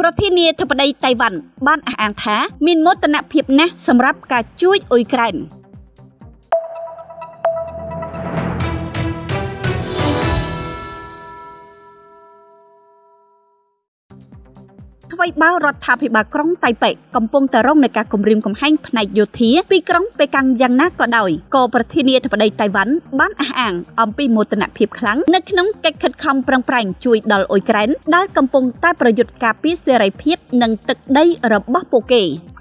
ประเทศเนเธอร์แลนด์ไต้หวันบ้านอ่างท้ามีมติณเพียบนะสำหรับการช่วยอุยแกรนไว้บ้ารถทับหิบะกร้องไตเปะกำปงตะร่องในการกลุ่มริมของให้ในโยธีปีกร้องไปกังยังน่าก็ได้ก่อประเทศเนเธอร์แลนด์ไต้หวันบ้านอ่างอมปีโมตนาเพียบครั้งในขนมแกะขัดคำปรังแปรงจุยดอลอุยแกรนได้กำปงใต้ประยุทธ์กาพิเศษไรเพียบหนึ่งตึกได้ระบบโปเก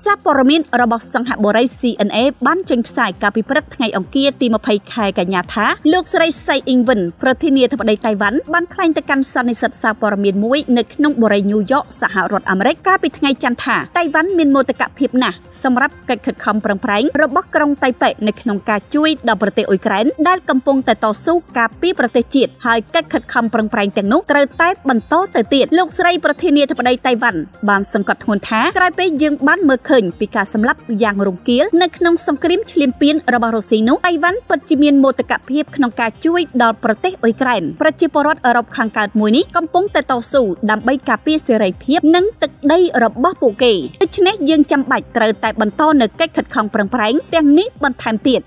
ซาปรมินระบบสังหบริซีเอ็นเอบ้านจังสายกาพิพรัตไงองเกียตีมาภัยคายกับยาท้าเลือกไรไซอิงเวนประเทศเนเธอร์แลนด์ไต้หวันบ้านคลายตะกันซานิสัตซาปรมินมุ้ยในขนมบริยูยอสหรัฐอเมริกาปิดไงจันทาไต้หวันมีโมตะกะพิบนะสำหรับการขัดคำปรังแปรงระบบกรองไตเปะในขนมกาจุยดาวประเทศอุยแกรนได้กำปงแต่ต่อสู้กาปีประเทศจีนหายการขัดคำปรังแปรงแต่งนุกเตอร์ไต้บันโตเตอร์เตียดลูกไส้ประเทศเนเธอร์แลนด์ไต้หวันบางสังกัดโหนท้ากลายไปยังบ้านเมืองเขินปีกาสำหรับยางรุงเกียร์ในขนมสมครีมเฉลิมเปียนระบาโรซีนุไต้หวันปัจจุบันโมตะกะพิบขนมกาจุยดาวประเทศอุยแกรนประจิปรสอารมณ์ขังการมวยนี้กำปงแต่ต่อสู้ดำใบกาปีเสรีเพียบนั่งตึกได้ระบบโปเกย์ชนะยังจำบัดเตอแต่บรรทอนในแก้ขัดของปรังแปรงแต่งนี้บรรทามเตียด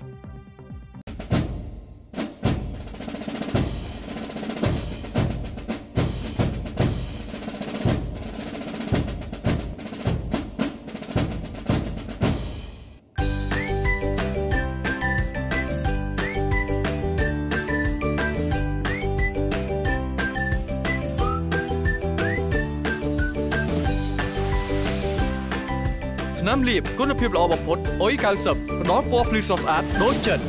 น้ำเลียบกุนพิบลอบพดโอยการสับร้องปัวพลีซอสอาร์ตโดนเจน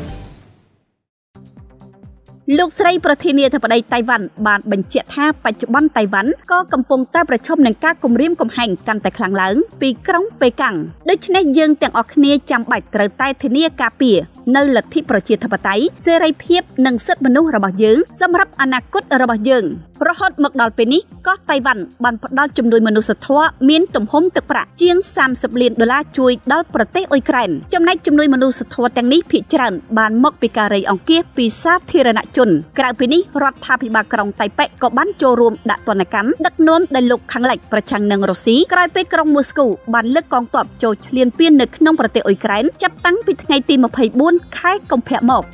ลูกไส้ประเทศเนเธอร์แลนด์ไต้หวันบานบัญเจียท่าปัจจุบันไต้หวันก็กำปงใต้ประชมหนังก้ากลมริมกลมแห่งกันแต่ครั้งหลังปีกร้องไปกังโดยชนะยังแต่งออกเนยจำบัดเตอร์ไต้เทเนียกาเปียในหลักที่ประเทศไต้เสรีเพียบหนึ่งสิทธิมนุษย์ระบาดยืงสำหรับอนาคตระบาดยืงเพราะฮอตมกดอลเปนี้ก็ไต้หวันบันพดอลจำนวนมนุษย์ทั่วมีนตุ่มหมตึกประเจียง$30 ล้านช่วยดอลประเทศอุยแกรนจำนวนมนุษย์ทั่วแต่งนี้ผิดจริงบานมกปีการีองเกียปีซาทีรณจนกลางปีนี้รัฐพิบาลกรองไต้เปะก็บันโจรวมดัตตนกรรมดักน้อมได้ลุกขังไหลประชันนางรัสเซียกลายไปกรองมอสโกบันเลือกกองตอบโจเลียนเปียนนึกน้องประเทศอุยแกรนจับตั้งปิดไงตีมาภัยบุญคล้ายกองแพะหมอก